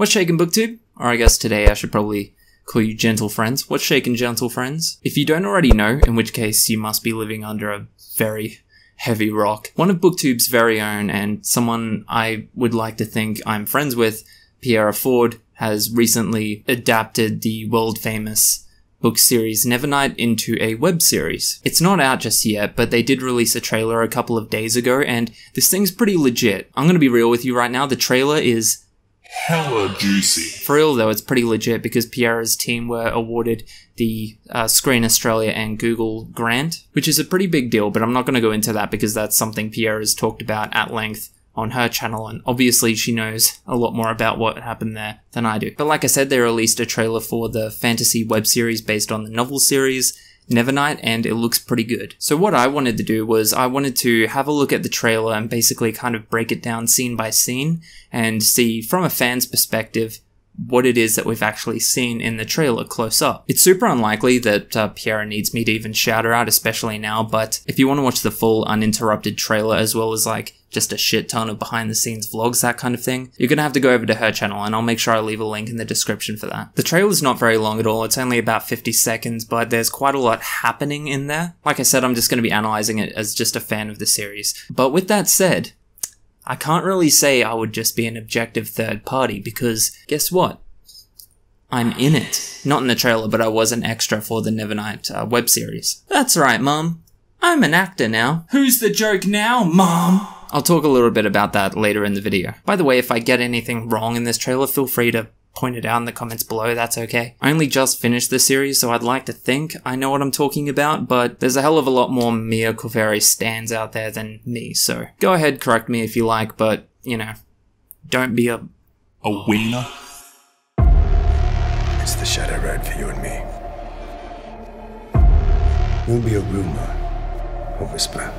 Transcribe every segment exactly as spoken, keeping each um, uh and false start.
What's shaking, Booktube? Or I guess today I should probably call you gentle friends. What's shaking, gentle friends? If you don't already know, in which case you must be living under a very heavy rock. One of Booktube's very own, and someone I would like to think I'm friends with, Piera Forde, has recently adapted the world-famous book series Nevernight into a web series. It's not out just yet, but they did release a trailer a couple of days ago, and this thing's pretty legit. I'm gonna be real with you right now, the trailer is hella juicy. For real though, it's pretty legit because Piera's team were awarded the uh, Screen Australia and Google grant, which is a pretty big deal, but I'm not gonna go into that because that's something Piera's talked about at length on her channel, and obviously she knows a lot more about what happened there than I do. But like I said, they released a trailer for the fantasy web series based on the novel series Nevernight, and it looks pretty good. So what I wanted to do was I wanted to have a look at the trailer and basically kind of break it down scene by scene and see from a fan's perspective what it is that we've actually seen in the trailer close up. It's super unlikely that uh, Piera needs me to even shout her out, especially now, but if you want to watch the full uninterrupted trailer as well as like just a shit ton of behind the scenes vlogs, that kind of thing, you're gonna have to go over to her channel, and I'll make sure I leave a link in the description for that. The trailer's not very long at all, it's only about fifty seconds, but there's quite a lot happening in there. Like I said, I'm just gonna be analysing it as just a fan of the series. But with that said, I can't really say I would just be an objective third party, because guess what? I'm in it. Not in the trailer, but I was an extra for the Nevernight uh, web series. That's right, Mum. I'm an actor now. Who's the joke now, Mum? I'll talk a little bit about that later in the video. By the way, if I get anything wrong in this trailer, feel free to point it out in the comments below, that's okay. I only just finished the series, so I'd like to think I know what I'm talking about, but there's a hell of a lot more Mia Corvere stands out there than me, so go ahead, correct me if you like, but, you know, don't be a... a winner. It's the shadow road for you and me. You'll be a rumor, a whisper.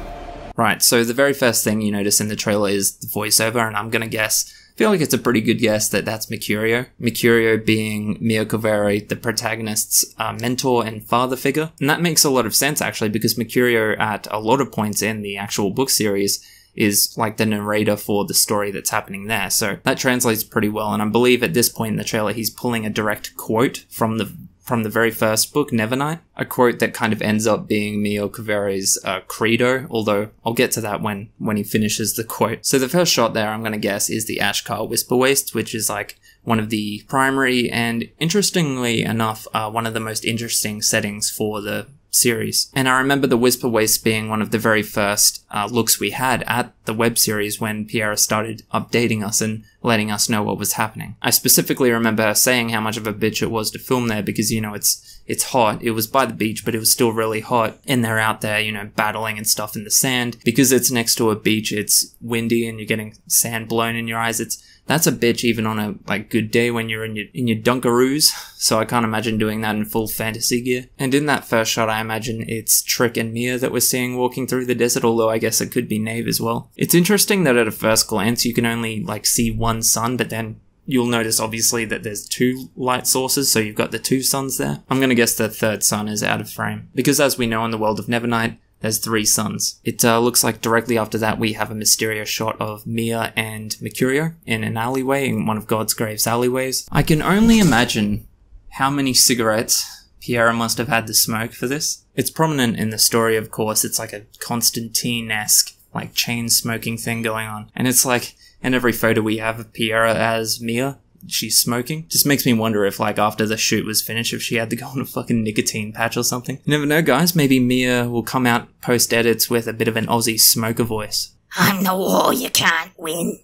Right, so the very first thing you notice in the trailer is the voiceover, and I'm gonna guess, I feel like it's a pretty good guess that that's Mercurio. Mercurio being Mia Corvere, the protagonist's uh, mentor and father figure. And that makes a lot of sense actually, because Mercurio at a lot of points in the actual book series is like the narrator for the story that's happening there. So that translates pretty well, and I believe at this point in the trailer he's pulling a direct quote from the from the very first book, Nevernight, a quote that kind of ends up being Mia Corvere's uh, credo, although I'll get to that when, when he finishes the quote. So the first shot there, I'm going to guess, is the Ashkahn Whisperwaste, which is like one of the primary and, interestingly enough, uh, one of the most interesting settings for the series. And I remember the Whisperwaste being one of the very first uh, looks we had at the web series when Piera started updating us and letting us know what was happening. I specifically remember her saying how much of a bitch it was to film there because, you know, it's it's hot. It was by the beach, but it was still really hot. And they're out there, you know, battling and stuff in the sand. Because it's next to a beach, it's windy and you're getting sand blown in your eyes. It's That's a bitch even on a like good day when you're in your in your Dunkaroos, so I can't imagine doing that in full fantasy gear. And in that first shot I imagine it's Trick and Mia that we're seeing walking through the desert, although I guess it could be Naev as well. It's interesting that at a first glance you can only like see one sun, but then you'll notice obviously that there's two light sources, so you've got the two suns there. I'm gonna guess the third sun is out of frame, because as we know in the world of Nevernight, there's three suns. It uh, looks like directly after that we have a mysterious shot of Mia and Mercurio in an alleyway, in one of God's Grave's alleyways. I can only imagine how many cigarettes Piera must have had to smoke for this. It's prominent in the story, of course. It's like a Constantine-esque, like, chain-smoking thing going on. And it's like, in every photo we have of Piera as Mia, she's smoking. Just makes me wonder if, like, after the shoot was finished, if she had to go on a fucking nicotine patch or something. You never know, guys. Maybe Mia will come out post-edits with a bit of an Aussie smoker voice. I'm the war you can't win.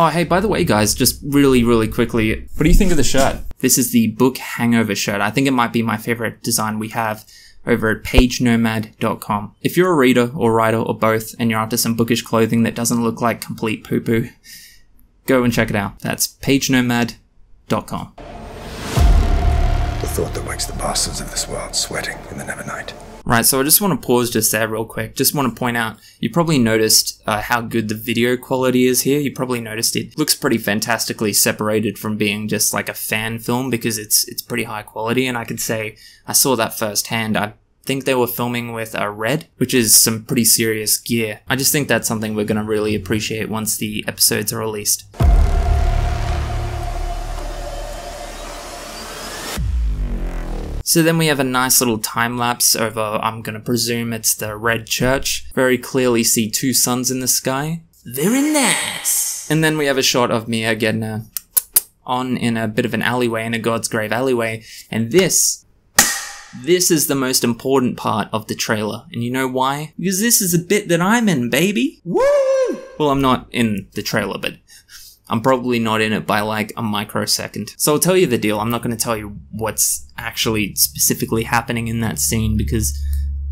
Oh, hey, by the way, guys, just really, really quickly, what do you think of the shirt? This is the book hangover shirt. I think it might be my favorite design we have over at page nomad dot com. If you're a reader or writer or both, and you're after some bookish clothing that doesn't look like complete poo-poo, go and check it out. That's page nomad dot com. The thought that wakes the bastards of this world sweating in the Nevernight. Right, so I just want to pause just there real quick. Just want to point out, you probably noticed uh, how good the video quality is here. You probably noticed it looks pretty fantastically separated from being just like a fan film because it's it's pretty high quality, and I could say I saw that firsthand. I think they were filming with a Red, which is some pretty serious gear. I just think that's something we're going to really appreciate once the episodes are released. So then we have a nice little time lapse over, I'm going to presume it's the Red Church. Very clearly see two suns in the sky. Very nice. And then we have a shot of Mia getting a on in a bit of an alleyway, in a God's Grave alleyway. And this, this is the most important part of the trailer. And you know why? Because this is the bit that I'm in, baby. Woo! Well, I'm not in the trailer, but I'm probably not in it by like a microsecond. So I'll tell you the deal. I'm not going to tell you what's actually specifically happening in that scene because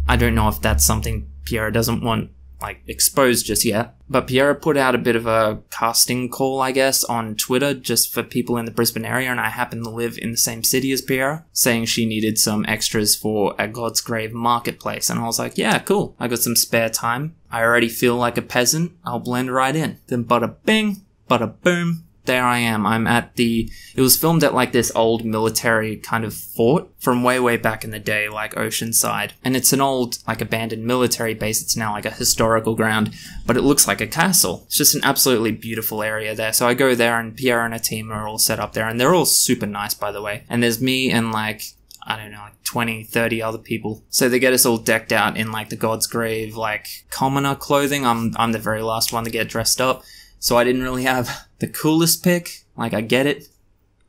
I don't know if that's something Piera doesn't want like exposed just yet. But Piera put out a bit of a casting call, I guess, on Twitter just for people in the Brisbane area, and I happen to live in the same city as Piera, saying she needed some extras for a God's Grave marketplace. And I was like, yeah, cool. I got some spare time. I already feel like a peasant. I'll blend right in. Then bada bing. But a boom, there I am. I'm at the, it was filmed at like this old military kind of fort from way, way back in the day, like Oceanside. And it's an old, like abandoned military base. It's now like a historical ground, but it looks like a castle. It's just an absolutely beautiful area there. So I go there and Piera and her team are all set up there and they're all super nice, by the way. And there's me and like, I don't know, like twenty, thirty other people. So they get us all decked out in like the God's Grave, like commoner clothing. I'm, I'm the very last one to get dressed up. So I didn't really have the coolest pick. Like, I get it.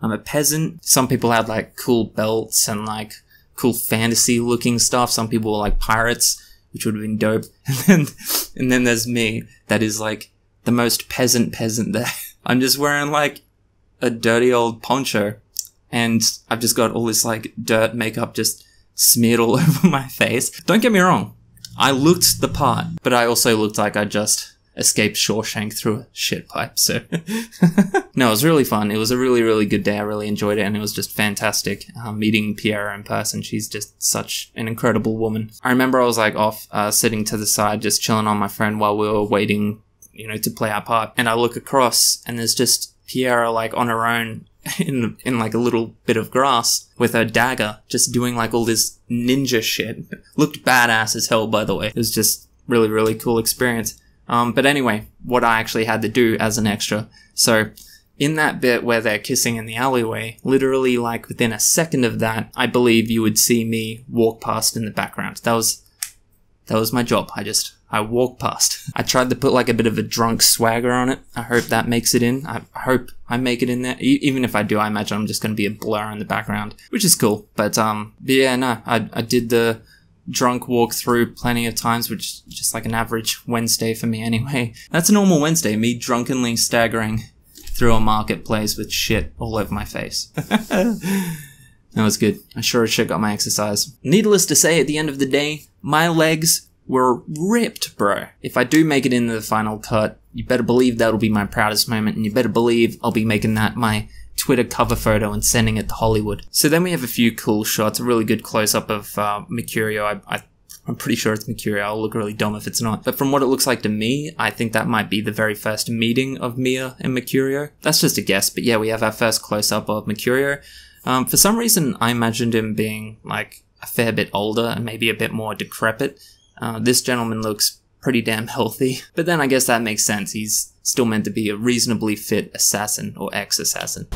I'm a peasant. Some people had, like, cool belts and, like, cool fantasy-looking stuff. Some people were, like, pirates, which would have been dope. And then, and then there's me. That is, like, the most peasant peasant there. I'm just wearing, like, a dirty old poncho. And I've just got all this, like, dirt makeup just smeared all over my face. Don't get me wrong. I looked the part. But I also looked like I just escaped Shawshank through a shit pipe, so. No, it was really fun. It was a really, really good day. I really enjoyed it, and it was just fantastic uh, meeting Piera in person. She's just such an incredible woman. I remember I was, like, off, uh, sitting to the side, just chilling on my phone while we were waiting, you know, to play our part, and I look across, and there's just Piera, like, on her own in, in, like, a little bit of grass with her dagger, just doing, like, all this ninja shit. Looked badass as hell, by the way. It was just really, really cool experience. Um, but anyway, what I actually had to do as an extra. So in that bit where they're kissing in the alleyway, literally like within a second of that, I believe you would see me walk past in the background. That was, that was my job. I just, I walked past. I tried to put like a bit of a drunk swagger on it. I hope that makes it in. I hope I make it in there. E even if I do, I imagine I'm just going to be a blur in the background, which is cool. But, um, but yeah, no, I, I did the drunk walk through plenty of times, which is just like an average Wednesday for me anyway. That's a normal Wednesday, me drunkenly staggering through a marketplace with shit all over my face. That was good. I sure as shit got my exercise. Needless to say, at the end of the day, my legs were ripped, bro. If I do make it into the final cut, you better believe that'll be my proudest moment, and you better believe I'll be making that my Twitter cover photo and sending it to Hollywood. So then we have a few cool shots, a really good close-up of uh, Mercurio. I, I, I'm pretty sure it's Mercurio. I'll look really dumb if it's not. But from what it looks like to me, I think that might be the very first meeting of Mia and Mercurio. That's just a guess, but yeah, we have our first close-up of Mercurio. Um, for some reason, I imagined him being, like, a fair bit older and maybe a bit more decrepit. Uh, this gentleman looks pretty damn healthy. But then I guess that makes sense. He's still meant to be a reasonably fit assassin or ex-assassin.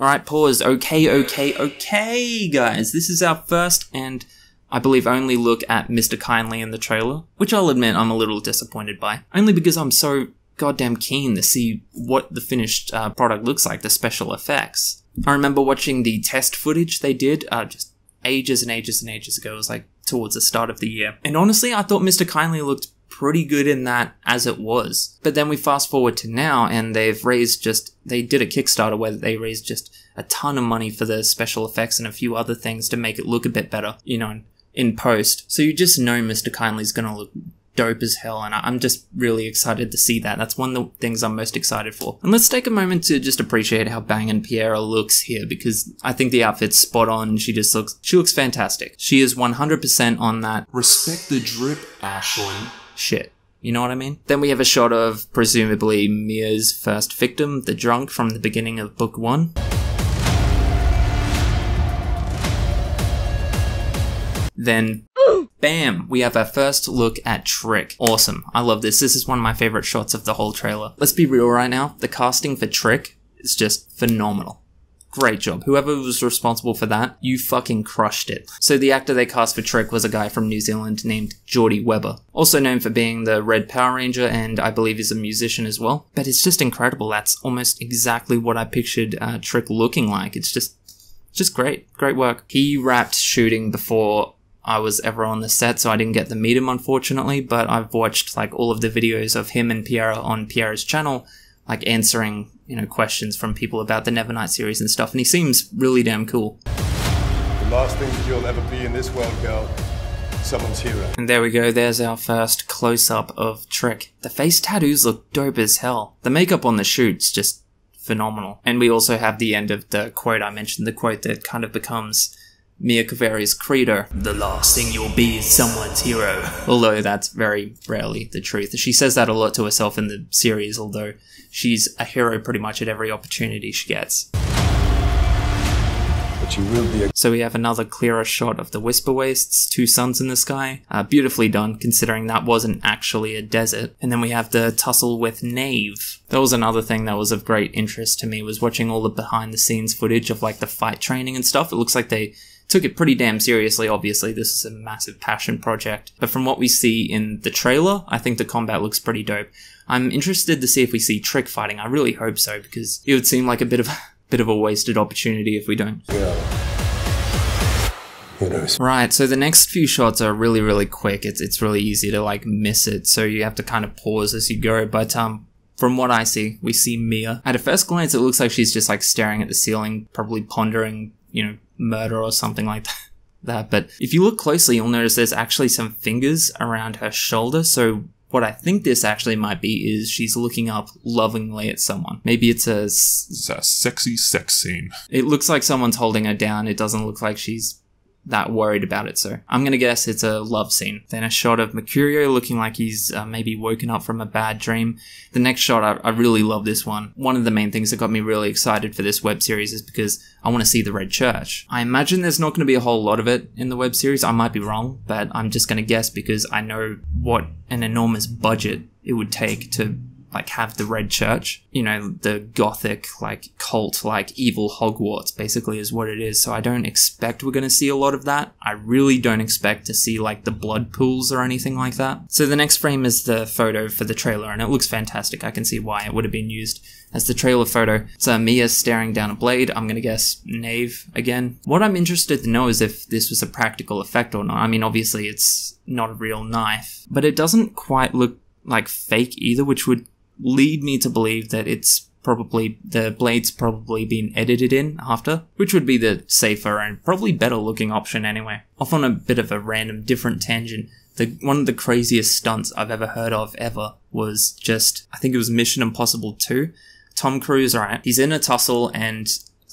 Alright, pause. Okay, okay, okay, guys. This is our first and I believe only look at Mister Kindly in the trailer, which I'll admit I'm a little disappointed by. Only because I'm so goddamn keen to see what the finished uh, product looks like, the special effects. I remember watching the test footage they did uh, just ages and ages and ages ago. It was like towards the start of the year. And honestly, I thought Mister Kindly looked pretty good in that as it was. But then we fast forward to now and they've raised just, they did a Kickstarter where they raised just a ton of money for the special effects and a few other things to make it look a bit better, you know, in post. So you just know Mister Kindly's gonna look dope as hell, and I'm just really excited to see that. That's one of the things I'm most excited for. And let's take a moment to just appreciate how bangin' Piera looks here, because I think the outfit's spot on. She just looks, she looks fantastic. She is one hundred percent on that. Respect the drip, Ashlyn. Shit. You know what I mean? Then we have a shot of, presumably, Mia's first victim, the drunk, from the beginning of book one. Then, bam, we have our first look at Trick. Awesome. I love this. This is one of my favorite shots of the whole trailer. Let's be real right now. The casting for Trick is just phenomenal. Great job. Whoever was responsible for that, you fucking crushed it. So the actor they cast for Trick was a guy from New Zealand named Jordy Weber, also known for being the Red Power Ranger, and I believe he's a musician as well. But it's just incredible. That's almost exactly what I pictured uh, Trick looking like. It's just, just great. Great work. He wrapped shooting before I was ever on the set, so I didn't get to meet him, unfortunately, but I've watched like all of the videos of him and Piera on Piera's channel, like answering, you know, questions from people about the Nevernight series and stuff, and he seems really damn cool. The last thing that you'll ever be in this world, girl, someone's hero. And there we go, there's our first close-up of Trick. The face tattoos look dope as hell. The makeup on the shoot's just phenomenal. And we also have the end of the quote I mentioned, the quote that kind of becomes Mia Corvere's credo, the last thing you'll be is someone's hero. Although that's very rarely the truth. She says that a lot to herself in the series, although she's a hero pretty much at every opportunity she gets. But you will be a so we have another clearer shot of the Whisperwastes, two suns in the sky. Uh, beautifully done, considering that wasn't actually a desert. And then we have the tussle with Naev. That was another thing that was of great interest to me, was watching all the behind the scenes footage of like the fight training and stuff. It looks like they took it pretty damn seriously. Obviously, this is a massive passion project, but from what we see in the trailer, I think the combat looks pretty dope. I'm interested to see if we see Trick fighting. I really hope so, because it would seem like a bit of a bit of a wasted opportunity if we don't. Yeah. Who knows? Right, so the next few shots are really, really quick. It's it's really easy to like miss it, so you have to kind of pause as you go. But um, from what I see, we see Mia. At a first glance, it looks like she's just like staring at the ceiling, probably pondering, you know, murder or something like that. But if you look closely, you'll notice there's actually some fingers around her shoulder. So what I think this actually might be is she's looking up lovingly at someone. Maybe it's a, it's a sexy sex scene. It looks like someone's holding her down. It doesn't look like she's that worried about it. So I'm going to guess it's a love scene. Then a shot of Mercurio looking like he's uh, maybe woken up from a bad dream. The next shot, I, I really love this one. One of the main things that got me really excited for this web series is because I want to see the Red Church. I imagine there's not going to be a whole lot of it in the web series. I might be wrong, but I'm just going to guess because I know what an enormous budget it would take to like have the Red Church, you know, the gothic, like cult, like evil Hogwarts basically is what it is. So I don't expect we're going to see a lot of that. I really don't expect to see like the blood pools or anything like that. So the next frame is the photo for the trailer, and it looks fantastic. I can see why it would have been used as the trailer photo. So Mia's staring down a blade. I'm going to guess Naev again. What I'm interested to know is if this was a practical effect or not. I mean, obviously it's not a real knife, but it doesn't quite look like fake either, which would lead me to believe that it's probably, the blade's probably been edited in after, which would be the safer and probably better looking option anyway. Off on a bit of a random different tangent, the one of the craziest stunts I've ever heard of ever was just, I think it was Mission Impossible two, Tom Cruise, right? He's in a tussle and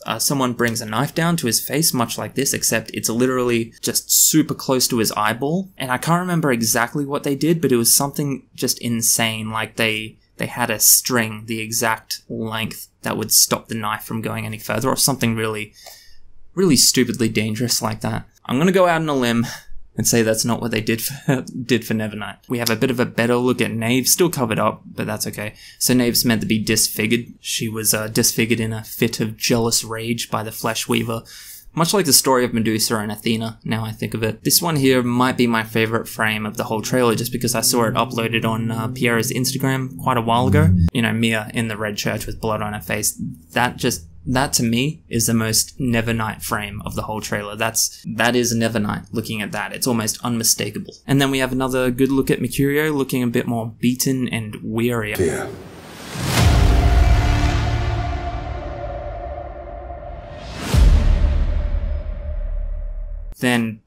uh, someone brings a knife down to his face, much like this, except it's literally just super close to his eyeball. And I can't remember exactly what they did, but it was something just insane, like they... they had a string the exact length that would stop the knife from going any further, or something really, really stupidly dangerous like that. I'm going to go out on a limb and say that's not what they did for, did for Nevernight. We have a bit of a better look at Naev, still covered up, but that's okay. So Naeve's meant to be disfigured. She was uh, disfigured in a fit of jealous rage by the Flesh Weaver, much like the story of Medusa and Athena, now I think of it. This one here might be my favourite frame of the whole trailer, just because I saw it uploaded on uh, Piera's Instagram quite a while ago. You know, Mia in the Red Church with blood on her face. That just, that to me is the most Nevernight frame of the whole trailer. That's, that is Nevernight, looking at that. It's almost unmistakable. And then we have another good look at Mercurio, looking a bit more beaten and weary. Yeah. Then,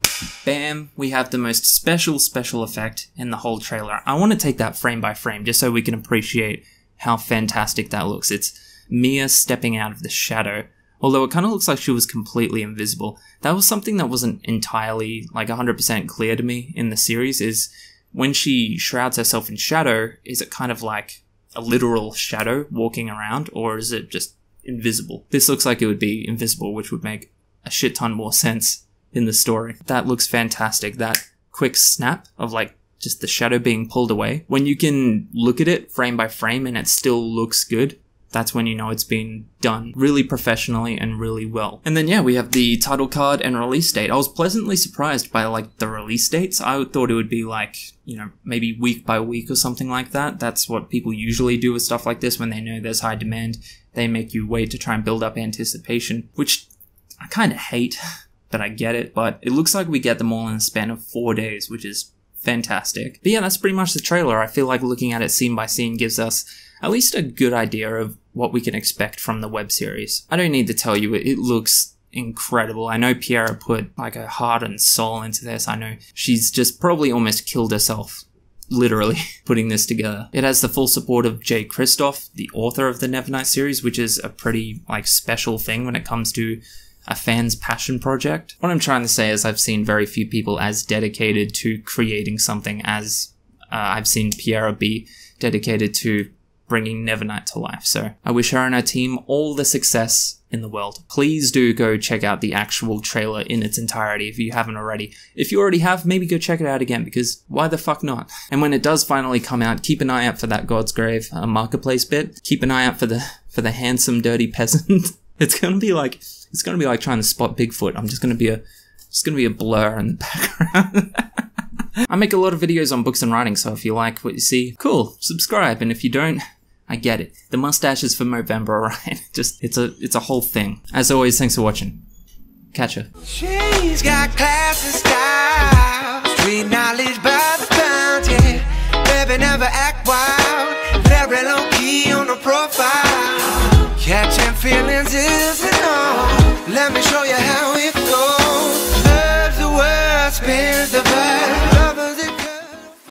bam, we have the most special, special effect in the whole trailer. I want to take that frame by frame just so we can appreciate how fantastic that looks. It's Mia stepping out of the shadow, although it kind of looks like she was completely invisible. That was something that wasn't entirely, like, one hundred percent clear to me in the series, is when she shrouds herself in shadow, is it kind of like a literal shadow walking around, or is it just invisible? This looks like it would be invisible, which would make a shit ton more sense in the story. That looks fantastic. That quick snap of like just the shadow being pulled away. When you can look at it frame by frame and it still looks good, that's when you know it's been done really professionally and really well. And then yeah, we have the title card and release date. I was pleasantly surprised by like the release dates. I thought it would be like, you know, maybe week by week or something like that. That's what people usually do with stuff like this when they know there's high demand. They make you wait to try and build up anticipation, which I kind of hate, but I get it. But it looks like we get them all in the span of four days, which is fantastic. But yeah, that's pretty much the trailer. I feel like looking at it scene by scene gives us at least a good idea of what we can expect from the web series. I don't need to tell you, it looks incredible. I know Piera put like her heart and soul into this. I know she's just probably almost killed herself, literally, putting this together. It has the full support of Jay Kristoff, the author of the Nevernight series, which is a pretty like special thing when it comes to a fan's passion project. What I'm trying to say is I've seen very few people as dedicated to creating something as uh, I've seen Piera be dedicated to bringing Nevernight to life. So I wish her and her team all the success in the world. Please do go check out the actual trailer in its entirety if you haven't already. If you already have, maybe go check it out again, because why the fuck not? And when it does finally come out, keep an eye out for that God's Grave uh, marketplace bit. Keep an eye out for the for the handsome dirty peasant. It's gonna be like it's gonna be like trying to spot Bigfoot. I'm just gonna be a it's gonna be a blur in the background. I make a lot of videos on books and writing, so if you like what you see, cool, subscribe. And if you don't, I get it. The mustache is for Movember, alright? Just, it's a, it's a whole thing. As always, thanks for watching. Catch ya. She's got class and style, street knowledge by the pound, yeah. Baby never act wild, very low key on the profile. Catching feelings isn't all. Let me show you how it goes. Loves the world, spins the verb.